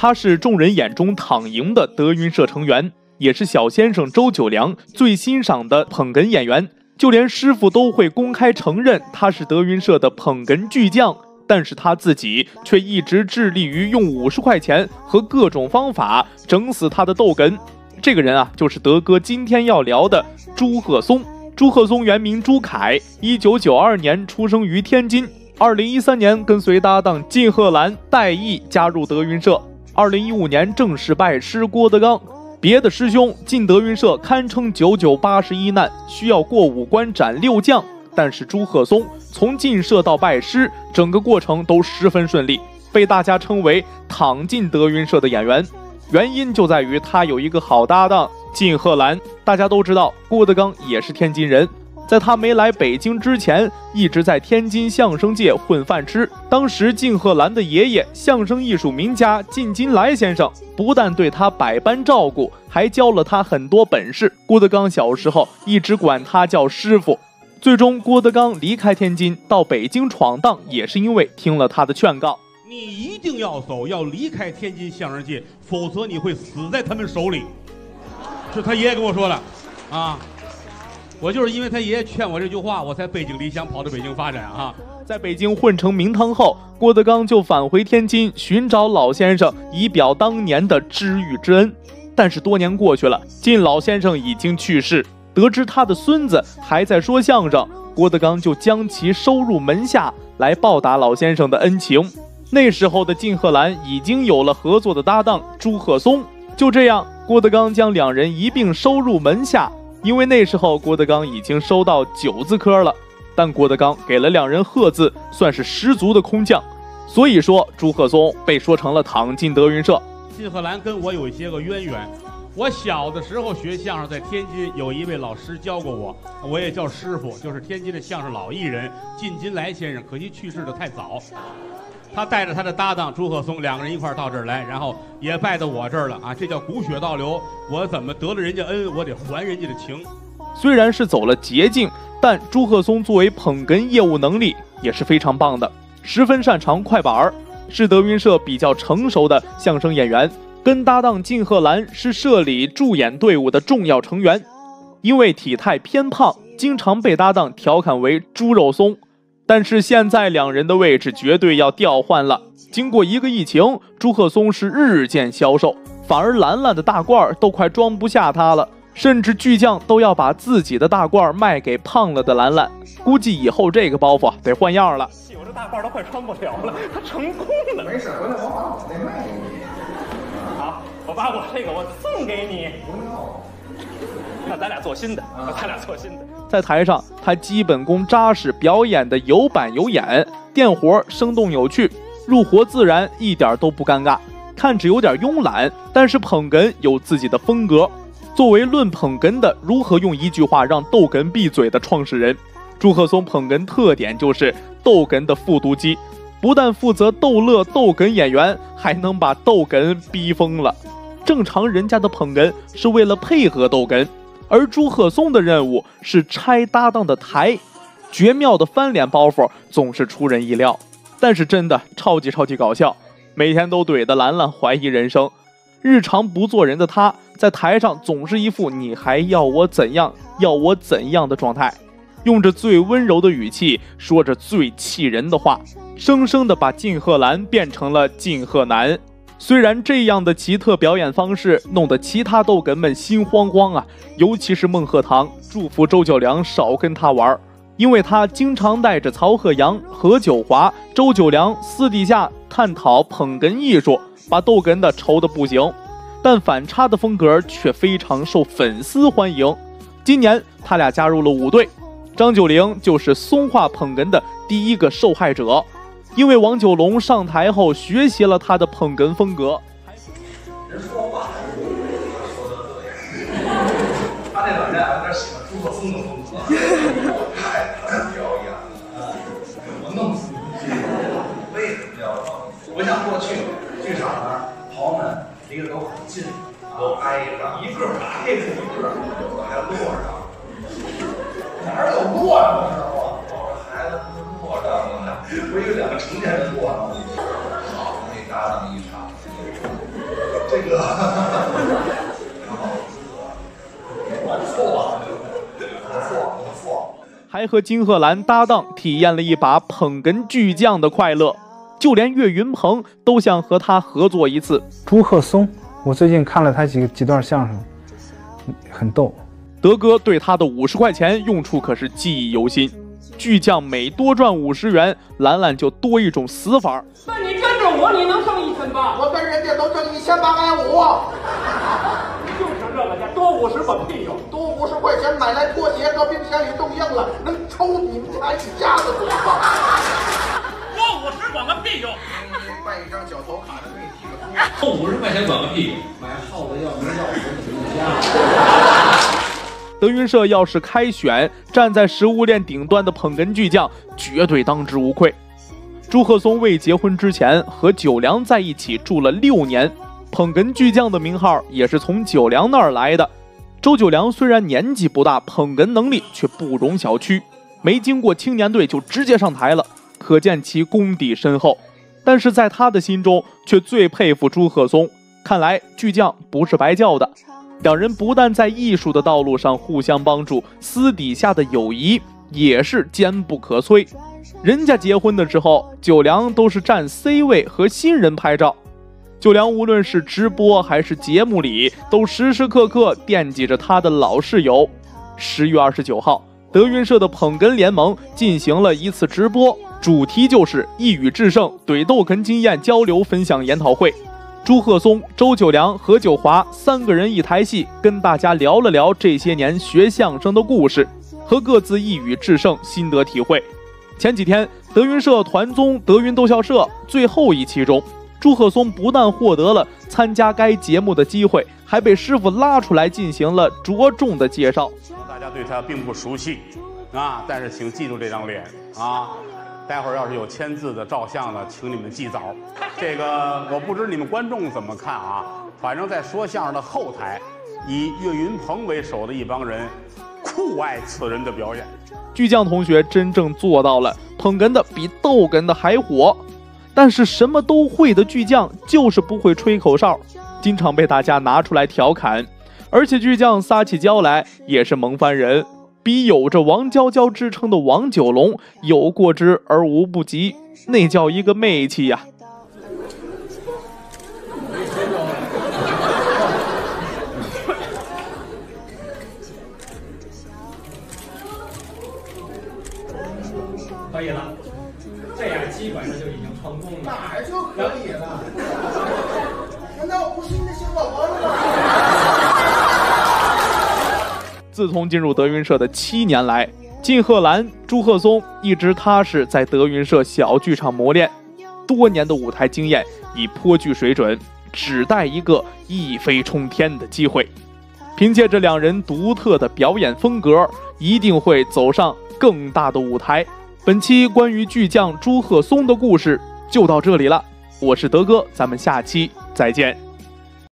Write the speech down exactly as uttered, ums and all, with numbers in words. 他是众人眼中躺赢的德云社成员，也是小先生周九良最欣赏的捧哏演员，就连师傅都会公开承认他是德云社的捧哏巨匠。但是他自己却一直致力于用五十块钱和各种方法整死他的逗哏。这个人啊，就是德哥今天要聊的朱鹤松。朱鹤松原名朱凯，一九九二年出生于天津。二零一三年跟随搭档靳鹤兰、戴毅加入德云社。二零一五年正式拜师郭德纲。别的师兄进德云社堪称九九八十一难，需要过五关斩六将。但是朱鹤松从进社到拜师，整个过程都十分顺利，被大家称为躺进德云社的演员。原因就在于他有一个好搭档靳鹤兰。大家都知道郭德纲也是天津人，在他没来北京之前，一直在天津相声界混饭吃。当时靳鹤兰的爷爷相声艺术名家靳金来先生不但对他百般照顾，还教了他很多本事。郭德纲小时候一直管他叫师傅。最终郭德纲离开天津到北京闯荡，也是因为听了他的劝告，你一定要走，要离开天津相声界，否则你会死在他们手里。是他爷爷跟我说了啊，我就是因为他爷爷劝我这句话，我才背井离乡跑到北京发展啊。在北京混成名堂后，郭德纲就返回天津寻找老先生，以表当年的知遇之恩。但是多年过去了，靳老先生已经去世，得知他的孙子还在说相声，郭德纲就将其收入门下，来报答老先生的恩情。那时候的靳鹤兰已经有了合作的搭档朱鹤松，就这样郭德纲将两人一并收入门下。因为那时候郭德纲已经收到九字科了，但郭德纲给了两人鹤字，算是十足的空降。所以说朱鹤松被说成了躺进德云社。靳鹤兰跟我有一些个渊源，我小的时候学相声，在天津有一位老师教过我，我也叫师傅，就是天津的相声老艺人靳金来先生，可惜去世的太早。他带着他的搭档朱鹤松，两个人一块到这儿来，然后也拜到我这儿了啊，这叫骨血倒流。我怎么得了人家恩，我得还人家的情。虽然是走了捷径，但朱鹤松作为捧哏业务能力也是非常棒的，十分擅长快板儿，是德云社比较成熟的相声演员。跟搭档靳鹤兰是社里助演队伍的重要成员，因为体态偏胖，经常被搭档调侃为猪肉松。但是现在两人的位置绝对要调换了，经过一个疫情，朱鹤松是日渐消瘦，反而兰兰的大褂都快装不下他了，甚至巨匠都要把自己的大褂卖给胖了的兰兰，估计以后这个包袱得换样了。我这大褂都快穿不了了，他成功了。没事，回来我把我那卖给你。好，我把我这个我送给你。那咱俩做新的，咱俩做新的。在台上，他基本功扎实，表演的有板有眼，电活生动有趣，入活自然，一点都不尴尬。看着有点慵懒，但是捧哏有自己的风格。作为论捧哏的如何用一句话让逗哏闭嘴的创始人，朱鹤松捧哏特点就是逗哏的复读机。不但负责逗乐逗哏演员，还能把逗哏逼疯了。正常人家的捧哏是为了配合逗哏，而朱鹤松的任务是拆搭档的台，绝妙的翻脸包袱总是出人意料，但是真的超级超级搞笑，每天都怼得兰兰怀疑人生。日常不做人的他，在台上总是一副你还要我怎样，要我怎样的状态，用着最温柔的语气，说着最气人的话，生生的把靳鹤兰变成了靳鹤男。虽然这样的奇特表演方式弄得其他逗哏们心慌慌啊，尤其是孟鹤堂祝福周九良少跟他玩，因为他经常带着曹鹤阳、何九华、周九良私底下探讨捧哏艺术，把逗哏的愁得不行。但反差的风格却非常受粉丝欢迎。今年他俩加入了舞队，张九龄就是松化捧哏的第一个受害者，因为王九龙上台后学习了他的捧哏风格。人说话说得对，他那老人还有点喜欢朱鹤松的风格，太能表演了，我弄死你！为什么要弄？不像过去剧场呢，袍们离得都很近，都挨着，一个挨着一个，我还落上。哪有落的时候？我这孩子不落的吗？我有两个成年人落的，好，那搭档一场。这个，不错，不错，不错。还和金鹤兰搭档，体验了一把捧哏巨匠的快乐。就连岳云鹏都想和他合作一次。朱鹤松，我最近看了他几几段相声，很逗。德哥对他的五十块钱用处可是记忆犹新。 巨匠每多赚五十元，兰兰就多一种死法。那你跟着我，你能挣一千八？我跟人家都挣一千八百五。就是这个钱，多五十个屁用！多五十块钱买来拖鞋，搁冰箱里冻硬了，能抽你们家一家子嘴巴。多五十管个屁用！卖一张脚头卡着那几个。多五十块钱管个屁用！买耗子药能药死你一家。德云社要是开选，站在食物链顶端的捧哏巨匠绝对当之无愧。朱鹤松未结婚之前和九良在一起住了六年，捧哏巨匠的名号也是从九良那儿来的。周九良虽然年纪不大，捧哏能力却不容小觑，没经过青年队就直接上台了，可见其功底深厚。但是在他的心中，却最佩服朱鹤松。看来巨匠不是白叫的。 两人不但在艺术的道路上互相帮助，私底下的友谊也是坚不可摧。人家结婚的时候，九良都是站 C 位和新人拍照。九良无论是直播还是节目里，都时时刻刻惦记着他的老室友。十月二十九号，德云社的捧哏联盟进行了一次直播，主题就是一语制胜怼逗哏经验交流分享研讨会。 朱鹤松、周九良、何九华三个人一台戏，跟大家聊了聊这些年学相声的故事和各自一语制胜心得体会。前几天，德云社团综《德云逗笑社》最后一期中，朱鹤松不但获得了参加该节目的机会，还被师傅拉出来进行了着重的介绍。大家对他并不熟悉啊，但是请记住这张脸啊。 待会儿要是有签字的、照相的，请你们记早。这个我不知你们观众怎么看啊，反正在说相声的后台，以岳云鹏为首的一帮人酷爱此人的表演。巨匠同学真正做到了捧哏的比逗哏的还火，但是什么都会的巨匠就是不会吹口哨，经常被大家拿出来调侃。而且巨匠撒起娇来也是萌翻人。 比有着王娇娇之称的王九龙有过之而无不及，那叫一个媚气呀！可以了，这样基本上就已经成功了。哪儿就可以了？难道我不是一个小宝宝了吗？自从进入德云社的七年来，金鹤兰、朱鹤松一直踏实在德云社小剧场磨练，多年的舞台经验已颇具水准，只待一个一飞冲天的机会。凭借着两人独特的表演风格，一定会走上更大的舞台。本期关于巨匠朱鹤松的故事就到这里了，我是德哥，咱们下期再见。